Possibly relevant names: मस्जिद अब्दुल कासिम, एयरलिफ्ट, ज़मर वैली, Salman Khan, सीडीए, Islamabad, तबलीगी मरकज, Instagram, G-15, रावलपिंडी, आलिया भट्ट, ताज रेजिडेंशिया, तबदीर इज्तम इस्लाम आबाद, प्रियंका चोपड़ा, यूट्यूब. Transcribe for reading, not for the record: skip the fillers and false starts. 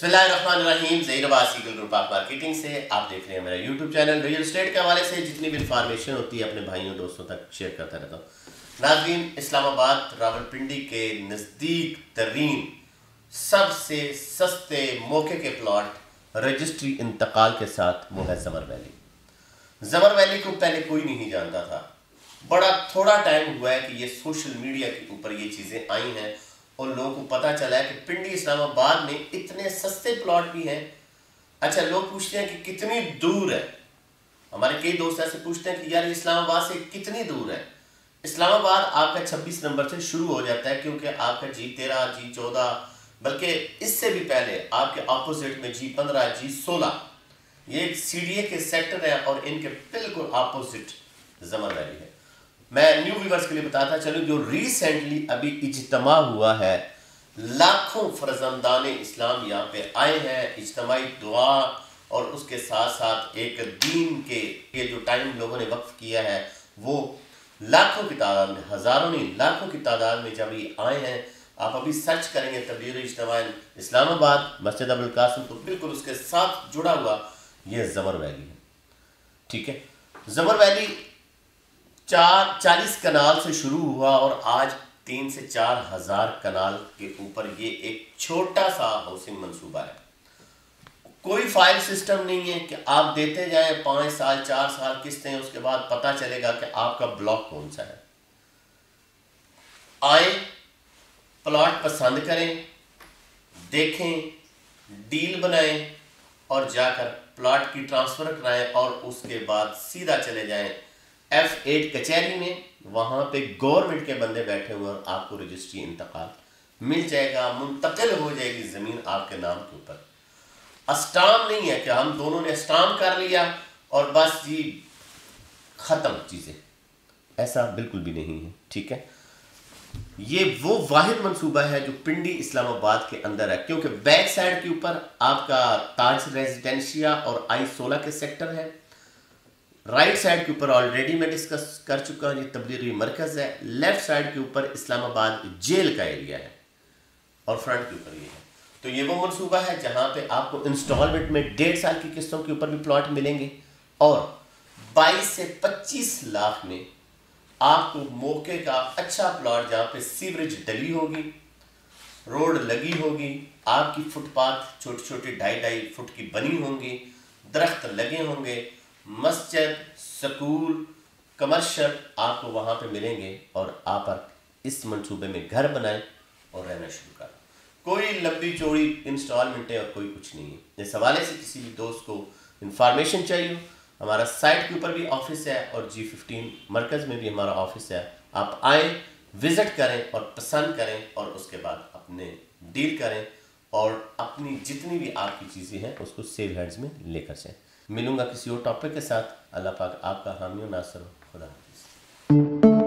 बिस्मिल्लाहिर्रहमानिर्रहीम। ज़मर वैली group of marketing से आप देख रहे हैं मेरा यूट्यूब चैनल। रियल स्टेट के हवाले से जितनी भी इंफॉर्मेशन होती है अपने भाइयों दोस्तों तक शेयर करता रहता हूँ। नाज़रीन, इस्लामाबाद रावलपिंडी के नज़दीक तरीन सबसे सस्ते मौके के प्लाट रजिस्ट्री इंतकाल के साथ वो है ज़मर वैली। ज़मर वैली को पहले कोई नहीं जानता था, बड़ा थोड़ा टाइम हुआ है कि ये सोशल मीडिया के ऊपर ये चीज़ें आई हैं और लोगों को पता चला है कि पिंडी इस्लामाबाद में इतने सस्ते प्लॉट भी हैं। अच्छा, लोग पूछते हैं कि कितनी दूर है। हमारे कई दोस्त ऐसे पूछते हैं कि यार इस्लामाबाद से कितनी दूर है। इस्लामाबाद आपका 26 नंबर से शुरू हो जाता है, क्योंकि आपका G-13, G-14, बल्कि इससे भी पहले आपके अपोजिट में G-15, G-16, ये सीडीए के सेक्टर है और इनके बिल्कुल अपोजिट ज़मर वैली है। मैं न्यू व्यूवर्स के लिए बताता चलूँ, जो रिसेंटली अभी इज्तमाही हुआ है, लाखों फर्जंदाने इस्लाम यहाँ पे आए हैं, इज्तमाही दुआ और उसके साथ साथ एक दीन के जो टाइम लोगों ने वक्फ किया है वो लाखों की तादाद में, हज़ारों नहीं लाखों की तादाद में जब ये आए हैं। आप अभी सर्च करेंगे तबदीर इज्तम इस्लाम आबाद, मस्जिद अब्दुल कासिम, तो बिल्कुल उसके साथ जुड़ा हुआ ये ज़मर वैली है। ठीक है, ज़मर वैली 40 कनाल से शुरू हुआ और आज 3 से 4 हज़ार कनाल के ऊपर ये एक छोटा सा हाउसिंग मंसूबा है। कोई फाइल सिस्टम नहीं है कि आप देते जाएं 5 साल 4 साल किस्तें, उसके बाद पता चलेगा कि आपका ब्लॉक कौन सा है। आए, प्लॉट पसंद करें, देखें, डील बनाएं और जाकर प्लॉट की ट्रांसफ़र कराएं और उसके बाद सीधा चले जाएं F8 कचहरी में। वहाँ पे गवर्नमेंट के बंदे बैठे हुए और आपको रजिस्ट्री इंतकाल मिल जाएगा, मुंतकिल हो जाएगी ज़मीन आपके नाम के ऊपर। अस्टाम नहीं है कि हम दोनों ने अस्टाम कर लिया और बस जी ख़त्म चीज़ें, ऐसा बिल्कुल भी नहीं है। ठीक है, ये वो वाहिद मनसूबा है जो पिंडी इस्लामाबाद के अंदर है, क्योंकि बैक साइड के ऊपर आपका ताज रेजिडेंशिया और I-16 के सेक्टर है। राइट साइड के ऊपर ऑलरेडी मैं डिस्कस कर चुका हूँ, ये तबलीगी मरकज है। लेफ्ट साइड के ऊपर इस्लामाबाद जेल का एरिया है और फ्रंट के ऊपर ये है। तो ये वो मनसूबा है जहाँ पे आपको इंस्टॉलमेंट में 1.5 साल की किस्तों के ऊपर भी प्लॉट मिलेंगे और 22 से 25 लाख में आपको मौके का अच्छा प्लॉट जहाँ पे सीवरेज डली होगी, रोड लगी होगी, आपकी फुटपाथ छोटे छोटे 2.5-2.5 फुट की बनी होंगी, दरख्त लगे होंगे, मस्जिद, स्कूल, कमर्शियल आपको वहाँ पे मिलेंगे और आप इस मंसूबे में घर बनाएं और रहना शुरू करें। कोई लंबी चौड़ी इंस्टॉलमेंटें और कोई कुछ नहीं है। इस हवाले से किसी भी दोस्त को इंफॉर्मेशन चाहिए, हमारा साइट के ऊपर भी ऑफिस है और G-15 मरकज़ में भी हमारा ऑफिस है। आप आएँ, विज़िट करें और पसंद करें और उसके बाद अपने डील करें और अपनी जितनी भी आपकी चीज़ें हैं उसको सेफ हैंड्स में लेकर जाएँ। मिलूंगा किसी और टॉपिक के साथ। अल्लाह पाक आपका हामी और नासर हो। खुदा हाफिज़।